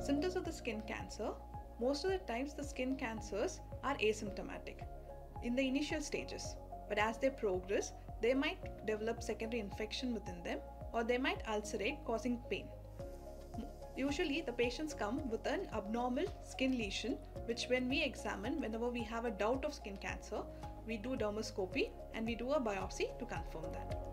Symptoms of the skin cancer. Most of the times the skin cancers are asymptomatic in the initial stages, but as they progress, they might develop secondary infection within them, or they might ulcerate, causing pain. Usually the patients come with an abnormal skin lesion, which when we examine, whenever we have a doubt of skin cancer, we do dermoscopy and we do a biopsy to confirm that.